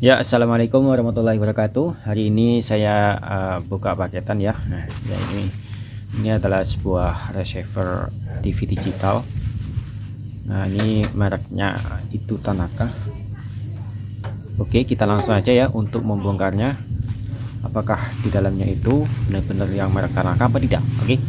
Ya, assalamualaikum warahmatullahi wabarakatuh. Hari ini saya buka paketan ya. Nah, ya ini adalah sebuah receiver TV digital. Nah, ini mereknya itu Tanaka. Oke, kita langsung aja ya untuk membongkarnya. Apakah di dalamnya itu benar-benar yang merek Tanaka apa tidak? Oke.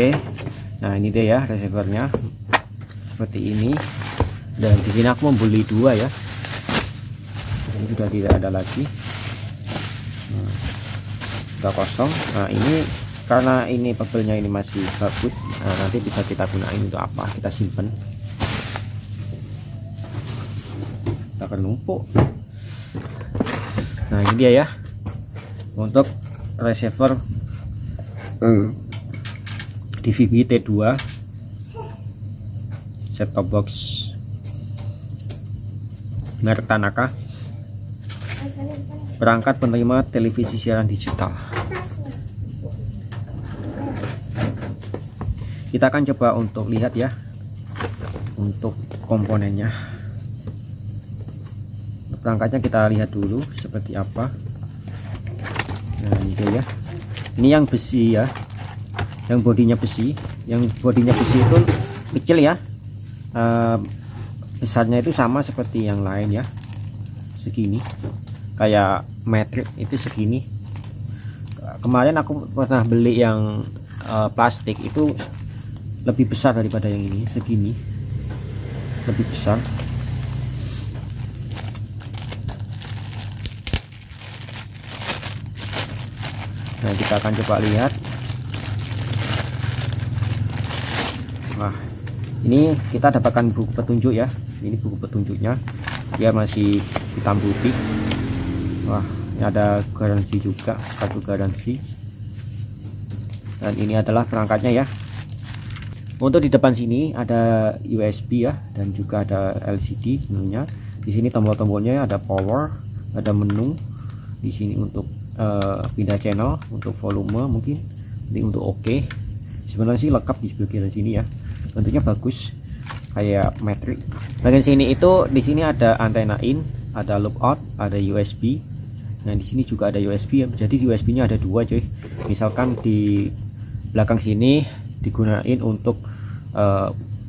Oke, nah ini dia ya receivernya seperti ini, dan di sini aku membeli dua ya, ini sudah tidak ada lagi, nah, sudah kosong. Nah ini karena ini pebelnya ini masih bagus, nah, nanti bisa kita gunain untuk apa, kita simpen, kita akan numpuk. Nah ini dia ya untuk receiver DVB-T2 set-top box merek Tanaka, perangkat penerima televisi siaran digital. Kita akan coba untuk lihat ya untuk komponennya, perangkatnya kita lihat dulu seperti apa. Nah ini dia ya, ini yang besi ya, yang bodinya besi, itu kecil ya, besarnya itu sama seperti yang lain ya, segini kayak metrik itu segini. Kemarin aku pernah beli yang plastik itu lebih besar daripada yang ini, segini lebih besar. Nah kita akan coba lihat. Nah, ini kita dapatkan buku petunjuk ya. Ini buku petunjuknya. Dia masih hitam putih. Wah, ini ada garansi juga, kartu garansi. Dan ini adalah perangkatnya ya. Untuk di depan sini ada USB ya, dan juga ada LCD menunya. Di sini tombol-tombolnya ada power, ada menu. Di sini untuk pindah channel, untuk volume mungkin, ini untuk oke. Sebenarnya sih lengkap di sebelah sini ya. Bentuknya bagus kayak metrik. Bagian sini itu di sini ada antena in, ada loop out, ada USB. Nah di sini juga ada USB ya, jadi USB-nya ada dua cuy. Misalkan di belakang sini digunain untuk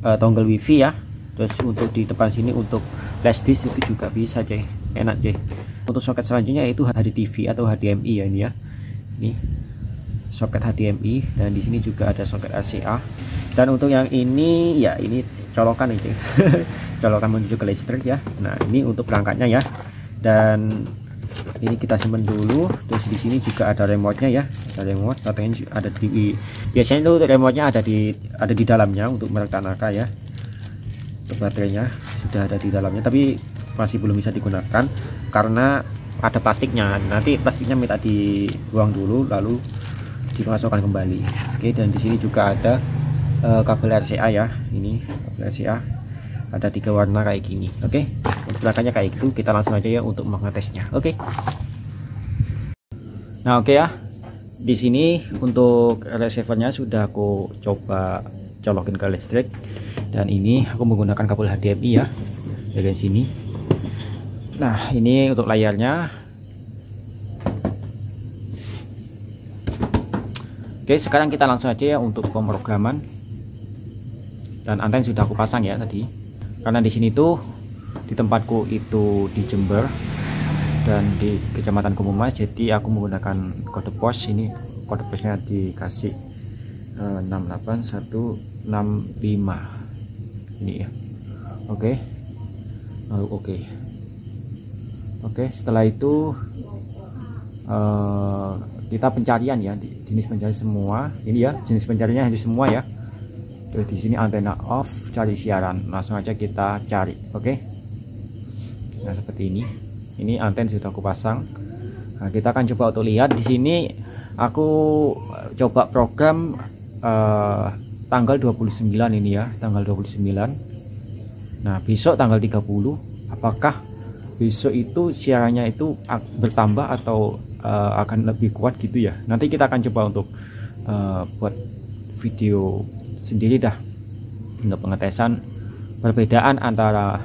dongle wifi ya, terus untuk di depan sini untuk flash disk itu juga bisa cuy, enak cuy. Untuk soket selanjutnya itu HDTV atau HDMI ya, ini ya, ini soket HDMI, dan di sini juga ada soket RCA. Dan untuk yang ini ya, ini colokan nih colokan menuju ke listrik ya. Nah ini untuk perangkatnya ya, dan ini kita simpan dulu. Terus di sini juga ada remote-nya ya, ada remote, katanya ada di, biasanya itu remote-nya ada di dalamnya untuk merek Tanaka ya. Untuk baterainya sudah ada di dalamnya, tapi masih belum bisa digunakan karena ada plastiknya. Nanti plastiknya minta dibuang dulu lalu dimasukkan kembali. Oke, dan di sini juga ada kabel RCA ya, ini kabel RCA ada tiga warna kayak gini. Oke, belakangnya kayak gitu. Kita langsung aja ya untuk mengetesnya. Oke. Nah oke ya, di sini untuk receivernya sudah aku coba colokin ke listrik, dan ini aku menggunakan kabel HDMI ya bagian sini. Nah ini untuk layarnya. Oke, sekarang kita langsung aja ya untuk pemrograman. Dan antena sudah aku pasang ya tadi, karena di sini tuh di tempatku itu di Jember dan di Kecamatan Gumumas, jadi aku menggunakan kode pos. Ini kode posnya dikasih 68165 ini ya. Oke, lalu oke. Oke, setelah itu kita pencarian ya, jenis pencarian semua ini ya, jenis pencariannya harus semua ya. Terus di sini antena off, cari siaran, langsung aja kita cari. Oke. Nah, seperti ini. Ini antena sudah aku pasang. Nah, kita akan coba untuk lihat di sini. Aku coba program tanggal 29 ini ya, tanggal 29. Nah, besok tanggal 30, apakah besok itu siarannya itu bertambah atau akan lebih kuat gitu ya. Nanti kita akan coba untuk buat video sendiri dah untuk pengetesan perbedaan antara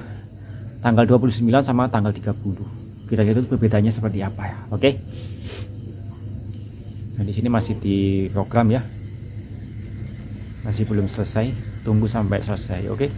tanggal 29 sama tanggal 30. Kira-kira itu perbedaannya seperti apa ya. Oke. Nah, di sini masih di program ya. Masih belum selesai, tunggu sampai selesai, oke.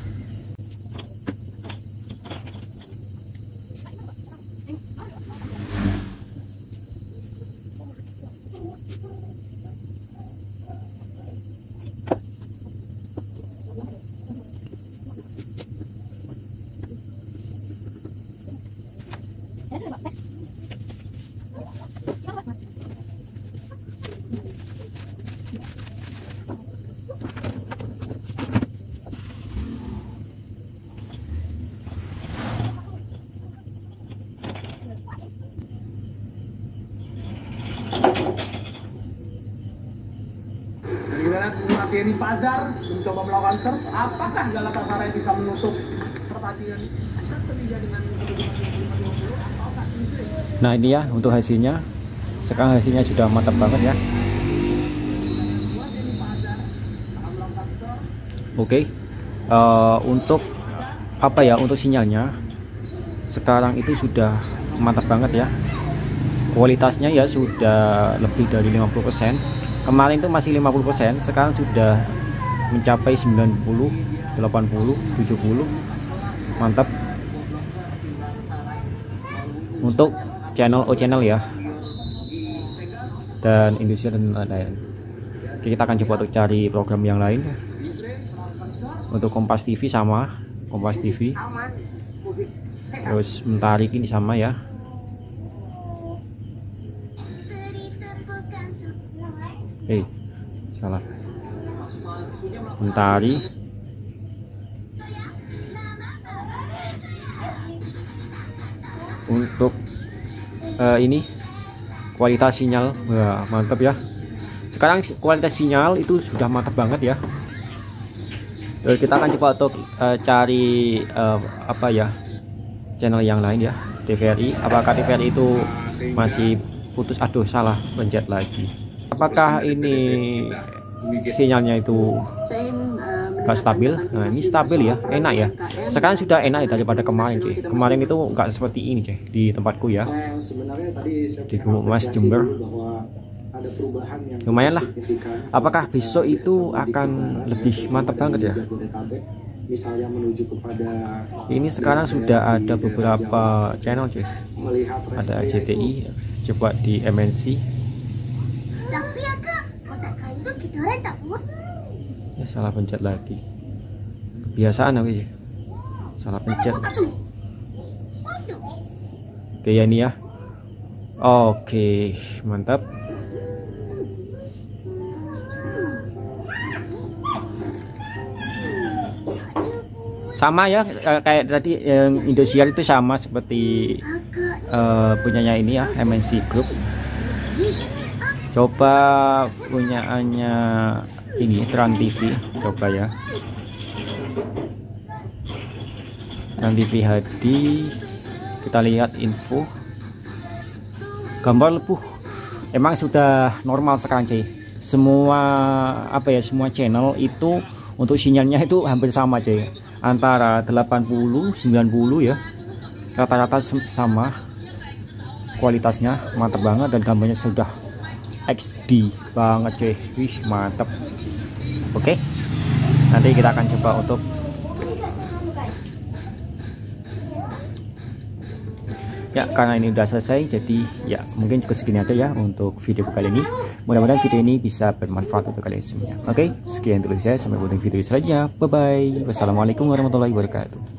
Di pasar mencoba melakukan surf, apakah Galatasaray bisa menutup pertandingan dengan nah ini ya untuk hasilnya. Sekarang hasilnya sudah mantap banget ya. Oke. Untuk apa ya, untuk sinyalnya sekarang itu sudah mantap banget ya. Kualitasnya ya sudah lebih dari 50%. Kemarin itu masih 50%, sekarang sudah mencapai 90, 80, 70. Mantap. Untuk channel O channel ya. Dan Indosiar dan lain-lain. Kita akan coba untuk cari program yang lain. Untuk Kompas TV sama, Kompas TV. Terus Menarik ini sama ya. Salah. Mentari. Untuk ini kualitas sinyal, wah, mantap ya. Sekarang kualitas sinyal itu sudah mantap banget ya. Terus kita akan coba untuk cari apa ya, channel yang lain ya. TVRI. Apakah TVRI itu masih putus? Aduh, salah pencet lagi. Apakah ini sinyalnya itu nggak stabil? Nah, ini stabil ya, enak ya. Sekarang sudah enak ya daripada kemarin, cuy. Kemarin itu nggak seperti ini, cuy, di tempatku ya. Di Gumumas, Jember. Lumayan lah. Apakah besok itu akan lebih mantap banget ya? Ini sekarang sudah ada beberapa channel, cuy. Ada RCTI, coba di MNC. Ya, salah pencet lagi. Kebiasaan aku ya. Salah pencet. Oke ya, ini ya. Oke, mantap. Sama ya kayak tadi yang Indosiar itu sama seperti punyanya ini ya, MNC Group. Coba punyaannya ini Trans TV, coba ya. Trans TV HD, kita lihat info. Gambar lepuh. Emang sudah normal sekarang, cuy. Semua apa ya, semua channel itu untuk sinyalnya itu hampir sama, cuy. Antara 80, 90 ya. Rata-rata sama kualitasnya, mantap banget dan gambarnya sudah XD banget, cuy. Wih, mantap. Oke. Nanti kita akan coba untuk ya, karena ini udah selesai, jadi ya mungkin cukup segini aja ya untuk video kali ini. Mudah-mudahan video ini bisa bermanfaat untuk kalian semuanya. Oke, sekian dulu saya, sampai jumpa di video selanjutnya. Bye bye. Wassalamualaikum warahmatullahi wabarakatuh.